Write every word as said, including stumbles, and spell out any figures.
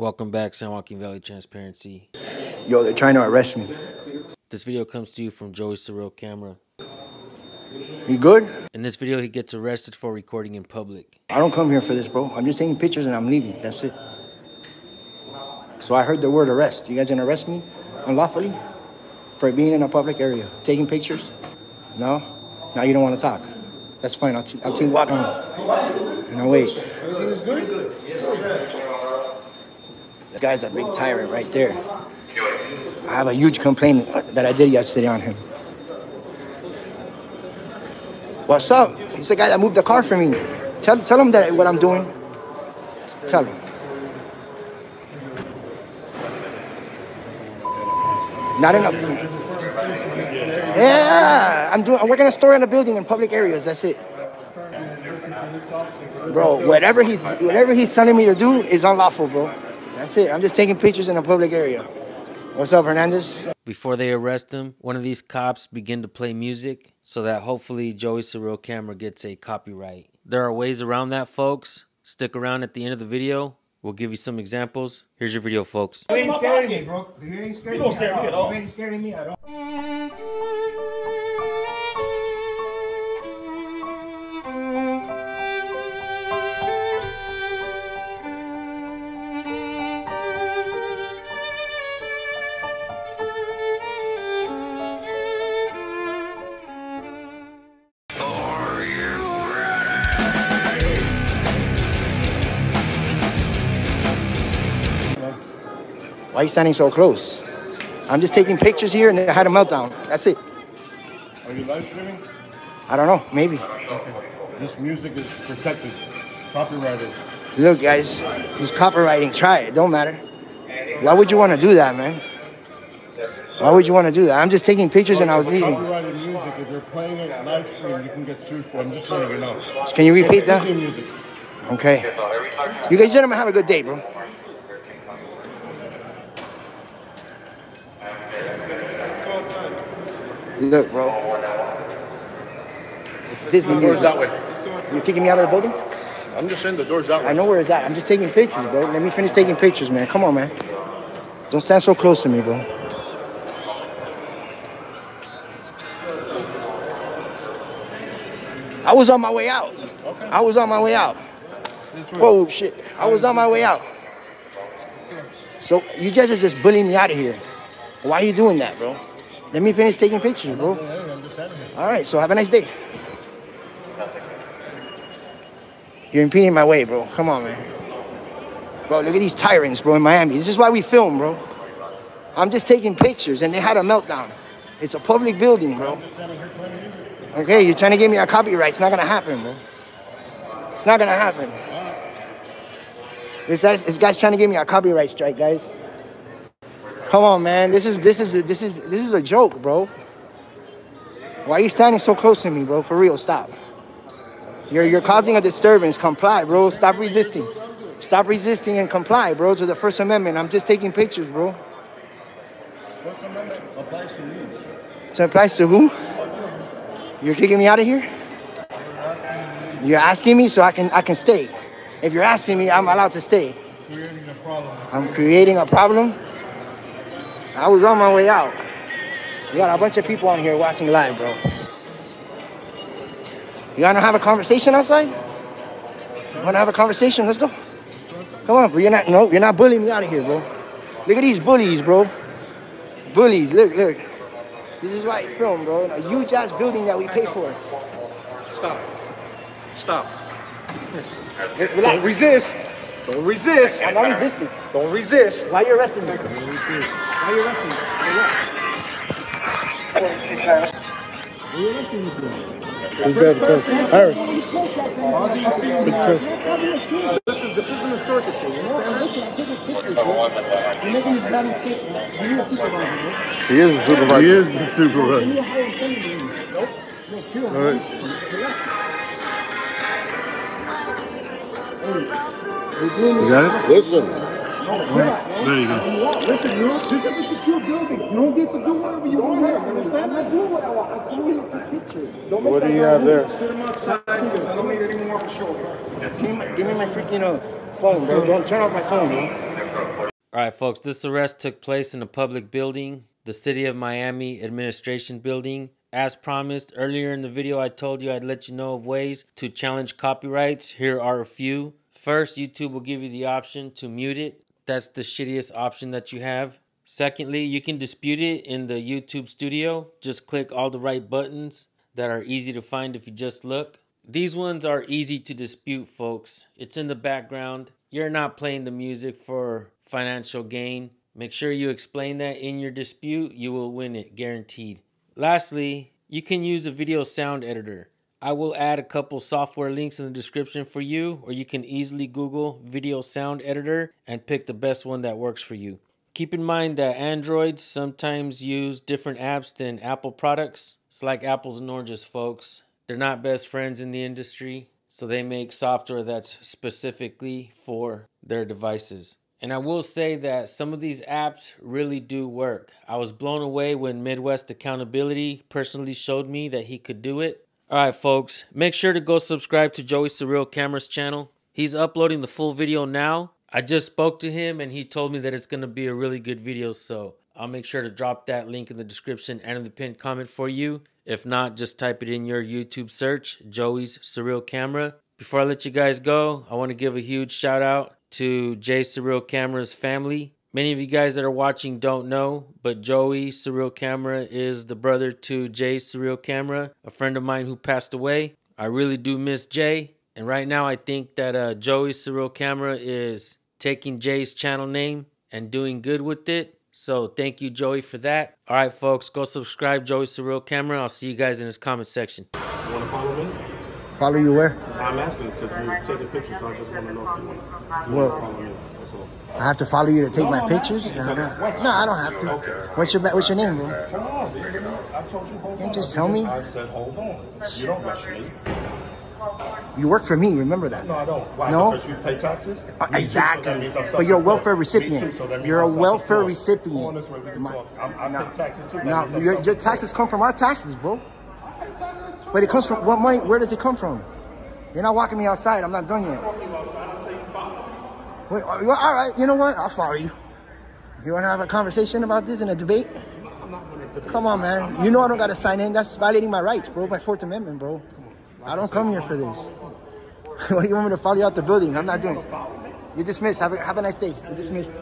Welcome back, San Joaquin Valley Transparency. Yo, they're trying to arrest me. This video comes to you from Joey Surreal Camera. You good? In this video, he gets arrested for recording in public. I don't come here for this, bro. I'm just taking pictures and I'm leaving. That's it. So I heard the word arrest. You guys gonna arrest me unlawfully for being in a public area, taking pictures? No? Now you don't want to talk. That's fine. I'll, t I'll take you walk on. And I'll wait. Everything's good? Yes. This guy's a big tyrant right there. I have a huge complaint that I did yesterday on him. What's up? He's the guy that moved the car for me. Tell, tell him that what I'm doing. Tell him. Not enough. Yeah, I'm doing. I'm working a store in a building in public areas. That's it. Bro, whatever he's whatever he's telling me to do is unlawful, bro. That's it. I'm just taking pictures in a public area. What's up, Hernandez? Before they arrest him, one of these cops begin to play music so that hopefully Joey Surreal Camera gets a copyright. There are ways around that, folks. Stick around at the end of the video. We'll give you some examples. Here's your video, folks. You ain't scaring me, bro. You ain't scaring me at all. You ain't scaring me at all. Why are you standing so close? I'm just taking pictures here and I had a meltdown. That's it. Are you live streaming? I don't know. Maybe. Okay. This music is protected. Copyrighted. Look, guys. He's copywriting. Try it. Don't matter. Why would you want to do that, man? Why would you want to do that? I'm just taking pictures well, and I was leaving. Copyrighted music. If you're playing it live stream, you can get sued for it. I'm just letting you know. Can you repeat that? Okay. You guys, gentlemen, have a good day, bro. Look, bro. It's Disney music. That way. You're kicking me out of the building? I'm just saying the door's that way. I know where it's at. I'm just taking pictures, bro. Let me finish taking pictures, man. Come on, man. Don't stand so close to me, bro. I was on my way out. Okay. I was on my way out. Whoa, shit. I was on my way out. So you guys are just bullying me out of here. Why are you doing that, bro? Let me finish taking pictures, bro. All right, so have a nice day. You're impeding my way, bro. Come on, man. Bro, look at these tyrants, bro, in Miami. This is why we film, bro. I'm just taking pictures, and they had a meltdown. It's a public building, bro. Okay, you're trying to give me a copyright. It's not going to happen, bro. It's not going to happen. This guy's, this guy's trying to give me a copyright strike, guys. Come on, man. This is this is a, this is this is a joke, bro. Why are you standing so close to me, bro? For real, stop. You're you're causing a disturbance. Comply, bro. Stop resisting. Stop resisting and comply, bro, to the First Amendment. I'm just taking pictures, bro. First Amendment applies to you. It applies to who? You're kicking me out of here? You're asking me so I can I can stay. If you're asking me, I'm allowed to stay. Creating a problem. I'm creating a problem. I was on my way out. You got a bunch of people on here watching live, bro. You want to have a conversation outside? You want to have a conversation? Let's go. Come on, bro. You're not, no, you're not bullying me out of here, bro. Look at these bullies, bro. Bullies, look, look. This is right film, bro. A huge ass building that we pay for. Stop. Stop. Don't resist. Don't resist. I'm not resisting. Don't resist. Why are you arresting me? Don't resist. Why are you arresting me? Why are you arresting me? He's dead, because Harris. Because. Listen, this isn't a circus, you understand? You're making these bad mistakes. You're a supervisor. He is a supervisor. He is a supervisor. All right. You got it? Listen. Right. There you go. Listen, you know, this is a secure building. You don't get to do whatever you want here. Understand? I do what I want. I do what I want. Don't make what do you have there? Sit him outside because I don't need any more for sure. Give me my, give me my freaking uh, phone, bro. Don't turn off my phone, bro. All right, folks, this arrest took place in a public building, the City of Miami Administration Building. As promised, earlier in the video, I told you I'd let you know of ways to challenge copyrights. Here are a few. First, YouTube will give you the option to mute it. That's the shittiest option that you have. Secondly, you can dispute it in the YouTube studio. Just click all the right buttons that are easy to find if you just look. These ones are easy to dispute, folks. It's in the background. You're not playing the music for financial gain. Make sure you explain that in your dispute. You will win it, guaranteed. Lastly, you can use a video sound editor. I will add a couple software links in the description for you, or you can easily Google video sound editor and pick the best one that works for you. Keep in mind that Androids sometimes use different apps than Apple products. It's like apples and oranges, folks. They're not best friends in the industry, so they make software that's specifically for their devices. And I will say that some of these apps really do work. I was blown away when Midwest Accountability personally showed me that he could do it. All right, folks, make sure to go subscribe to Joey Surreal Camera's channel. He's uploading the full video now. I just spoke to him and he told me that it's going to be a really good video, so I'll make sure to drop that link in the description and in the pinned comment for you. If not, just type it in your YouTube search, Joey's Surreal Camera. Before I let you guys go, I want to give a huge shout out to Joey Surreal Camera's family. Many of you guys that are watching don't know, but Joey Surreal Camera is the brother to Joey Surreal Camera, a friend of mine who passed away. I really do miss Jay, and right now I think that uh, Joey Surreal Camera is taking Jay's channel name and doing good with it. So thank you, Joey, for that. All right, folks, go subscribe Joey Surreal Camera. I'll see you guys in this comment section. You want to follow me? Follow you where? I'm asking because you take the pictures, so I just want to know if you want to follow me. That's all. I have to follow you to take no, my pictures? No, no, no, I don't have to. Okay. What's your what's your name, bro? Hold on, dude. I told you hold on. Can't just tell me? I said hold on. You don't rush me. You work for me, remember that. No, I don't. Why? No? Because you pay taxes? Uh, exactly. Too, so but you're a welfare recipient. Too, so you're I'm a welfare recipient. My, I, I no, pay taxes too. No, no your, your taxes come from our taxes, bro. I pay taxes too. But it comes from what money? Where does it come from? You're not walking me outside. I'm not done yet. Wait, all right, you know what? I'll follow you. You want to have a conversation about this in a debate? I'm not going to debate. Come on, man. You know I don't got to sign in. That's violating my rights, bro. My Fourth Amendment, bro. I don't come here for this. What do you want me to follow you out the building? I'm not doing it. You're dismissed. Have a, have a nice day. You're dismissed.